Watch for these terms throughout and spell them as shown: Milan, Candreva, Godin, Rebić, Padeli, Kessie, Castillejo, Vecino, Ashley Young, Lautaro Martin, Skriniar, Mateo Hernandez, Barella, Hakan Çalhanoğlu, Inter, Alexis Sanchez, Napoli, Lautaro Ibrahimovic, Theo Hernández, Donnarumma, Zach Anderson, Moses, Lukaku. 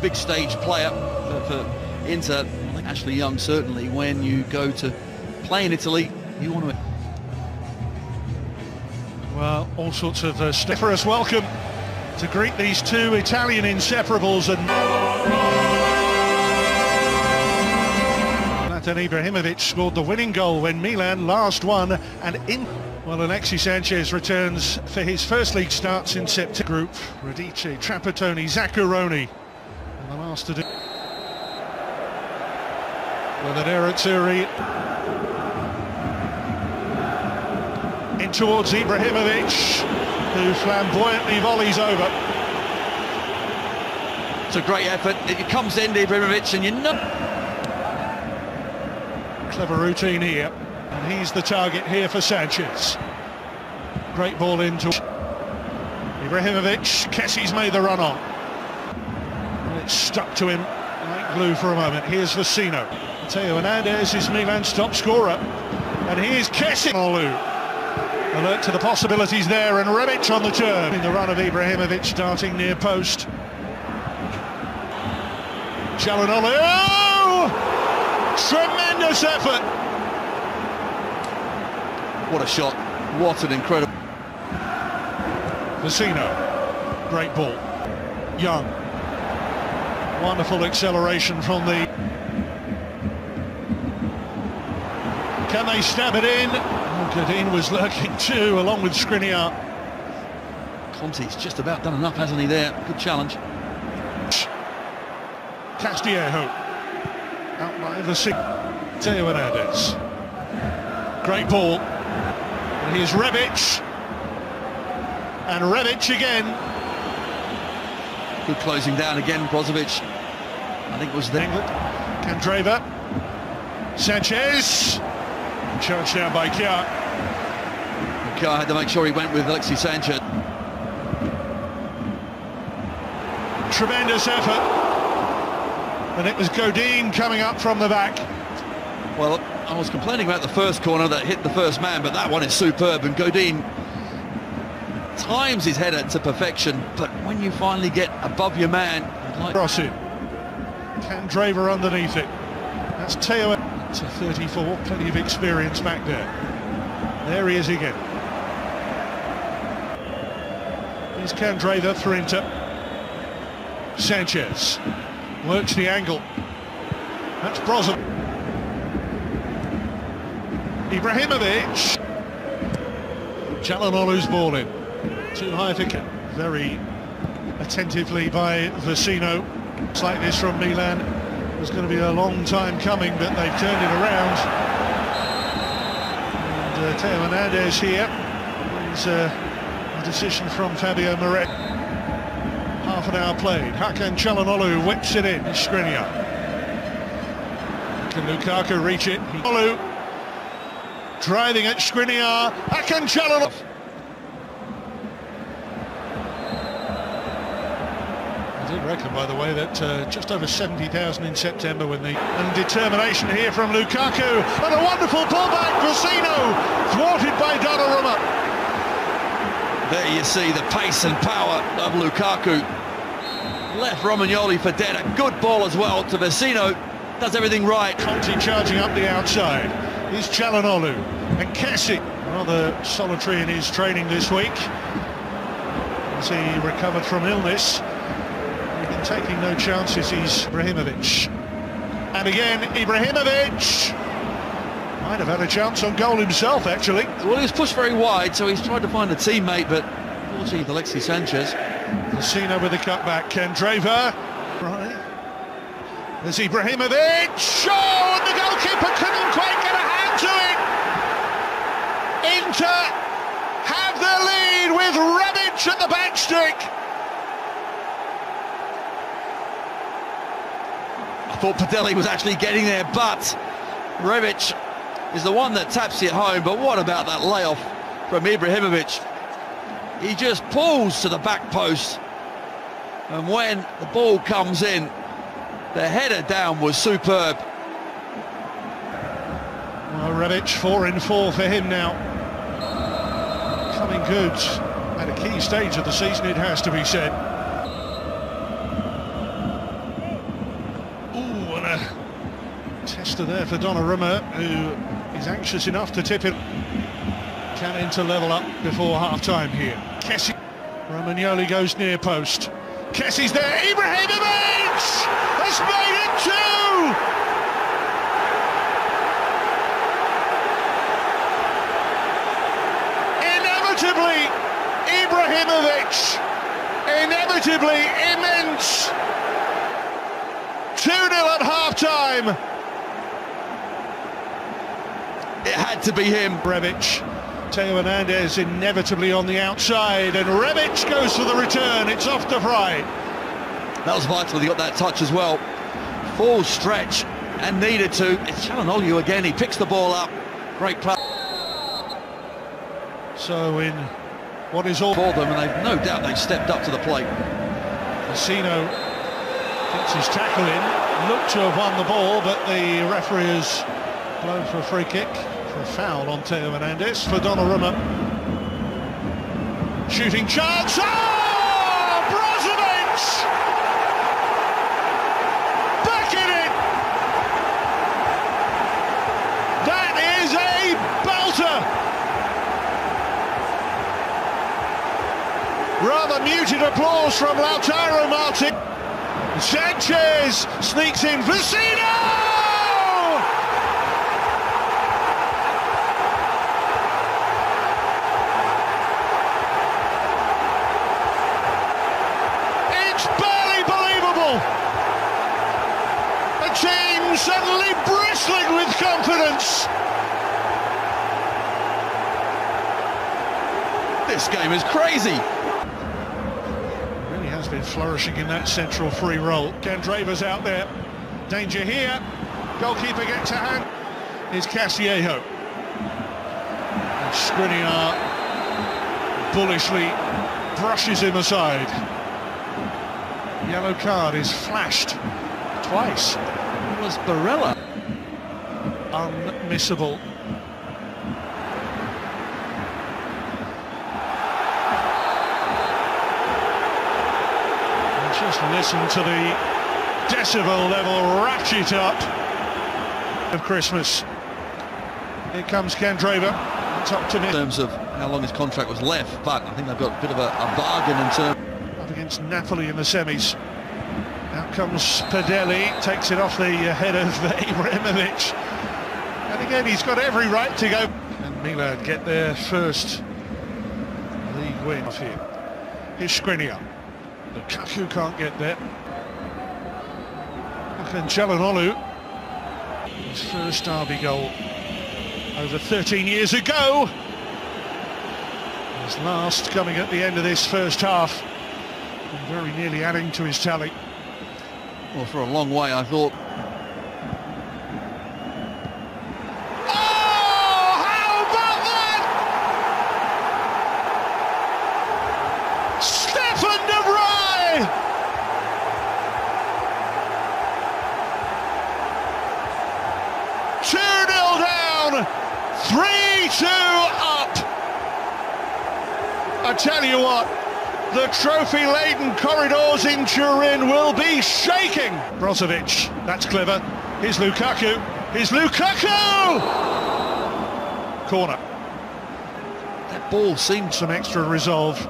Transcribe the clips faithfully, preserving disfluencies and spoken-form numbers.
big stage player for Inter. I think Ashley Young, certainly, when you go to play in Italy, you want to... Well, all sorts of uh, stuff for us. Welcome to greet these two Italian inseparables. And Lautaro Ibrahimovic scored the winning goal when Milan last won, and in... Well, Alexis Sanchez returns for his first league starts in September. Group, Rebić, Trapattoni, Zaccaroni, and the last to do... With an error to in towards Ibrahimovic, who flamboyantly volleys over. It's a great effort. It comes in, Ibrahimovic, and you know... Clever routine here. And he's the target here for Sanchez. Great ball into Ibrahimovic. Kessie's made the run on. And it's stuck to him like glue for a moment. Here's Vecino. Mateo Hernandez is Milan's top scorer. And here's Kessie. Alert to the possibilities there, and Rebić on the turn. In the run of Ibrahimovic, starting near post. Çalhanoğlu. Oh! Tremendous effort. What a shot, what an incredible... Vecino, great ball. Young, wonderful acceleration from the... Can they stab it in? Oh, Godin was lurking too, along with Skriniar. Conte's just about done enough, hasn't he, there? Good challenge. Castillejo, out by Vecino. Theo Hernández, great ball. Here's Rebić, and Rebić again. Good closing down again, Brozovic. I think it was the England. Candreva, Sanchez, charged down by Kiar. Kiar had to make sure he went with Alexis Sanchez. Tremendous effort, and it was Godin coming up from the back. Well, I was complaining about the first corner that hit the first man, but that one is superb, and Godin times his header to perfection. But when you finally get above your man... Like... Cross it. Candreva underneath it. That's Theo to thirty-four, plenty of experience back there. There he is again. Here's Candreva for Inter. Sanchez works the angle. That's Brozovic. Ibrahimovic. Çalhanoğlu's ball in. Too high for Ken. Very attentively by Vecino. Looks like this from Milan. It was going to be a long time coming, but they've turned it around. And uh, Theo Hernandez here. It's uh, a decision from Fabio Moret. Half an hour played. Hakan Çalhanoğlu whips it in. Skriniar. Can Lukaku reach it? Çalhanoğlu. Driving at Skriniar, Hakan Çalhanoğlu. I did reckon, by the way, that uh, just over seventy thousand in September when the... And determination here from Lukaku, and a wonderful pullback, Vecino, thwarted by Donnarumma. There you see the pace and power of Lukaku. Left Romagnoli for dead, a good ball as well to Vecino, does everything right. Conte charging up the outside. Is Çalhanoğlu and Kessie, rather solitary in his training this week as he recovered from illness. He's been taking no chances. He's Ibrahimovic, and again Ibrahimovic might have had a chance on goal himself, actually. Well, he was pushed very wide, so he's tried to find a teammate, but fortunately Alexis Sanchez. Vecino with the cutback. Candreva, right. There's Ibrahimovic. Oh, and the goalkeeper couldn't quite get a hand to it. Inter have the lead with Rebić at the backstick. I thought Padeli was actually getting there, but Rebić is the one that taps it home. But what about that layoff from Ibrahimovic? He just pulls to the back post, and when the ball comes in, the header down was superb. Well, Rebić, four in four for him now. Coming good at a key stage of the season, it has to be said. Tester there for Donnarumma, who is anxious enough to tip it. Can Inter level up before half-time here? Kessie. Romagnoli goes near post. Kessie's there. Ibrahimovic has made it two! Inevitably, Ibrahimovic. Inevitably immense. two nil at half-time. It had to be him. Rebić. Mateo Hernandez inevitably on the outside, and Rebić goes for the return. It's off De Vrij. That was vital, he got that touch as well. Full stretch and needed to. It's Çalhanoğlu again, he picks the ball up. Great play. So in what is all for them, and they've no doubt they've stepped up to the plate. Vecino gets his tackle in, looked to have won the ball, but the referee has blown for a free kick. A foul on Theo Hernández for Donnarumma. Shooting chance. Oh! Brozovic! Back in it! That is a belter! Rather muted applause from Lautaro Martin. Sanchez sneaks in. Vecino! Suddenly bristling with confidence. This game is crazy. Really has been flourishing in that central free role. Candreva's out there. Danger here. Goalkeeper gets a hand. It's Castillejo. And Skriniar bullishly brushes him aside. Yellow card is flashed twice. Was Barella unmissable? And just listen to the decibel level ratchet up of Christmas. Here comes Candreva. Top to in terms of how long his contract was left, but I think they've got a bit of a, a bargain in terms. Up against Napoli in the semis. Out comes Padeli, takes it off the head of Ibrahimovic. And again, he's got every right to go. And Milan get their first league win off here. Here's Skriniar. Lukaku can't get there. Hakan Çalhanoğlu. His first derby goal over thirteen years ago. His last coming at the end of this first half. And very nearly adding to his tally. Well, for a long way, I thought. Oh, how about that? Stefan De Vrij! two nil down, three two up. I tell you what. The trophy-laden corridors in Turin will be shaking. Brozovic, that's clever. Here's Lukaku. Here's Lukaku! Corner. That ball seemed some extra resolve.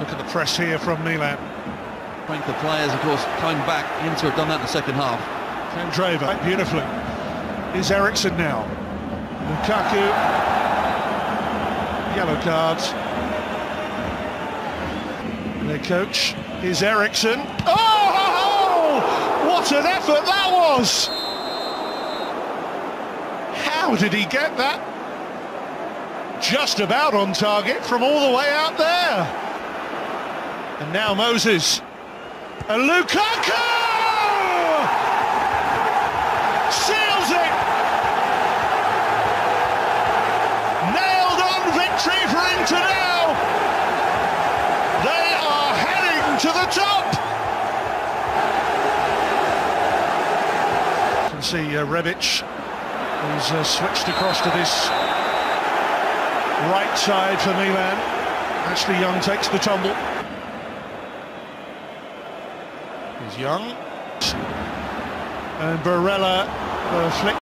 Look at the press here from Milan. I think the players, of course, coming back. Inter have done that in the second half. Candreva, beautifully. Is Ericsson now. Lukaku, yellow card. Their coach is Ericsson. Oh, what an effort that was! How did he get that? Just about on target from all the way out there. And now Moses. And Lukaku! To now, they are heading to the top. You can see uh, Rebić, who's uh, switched across to this right side for Milan. Ashley Young takes the tumble. Here's Young. And Barella, the flick.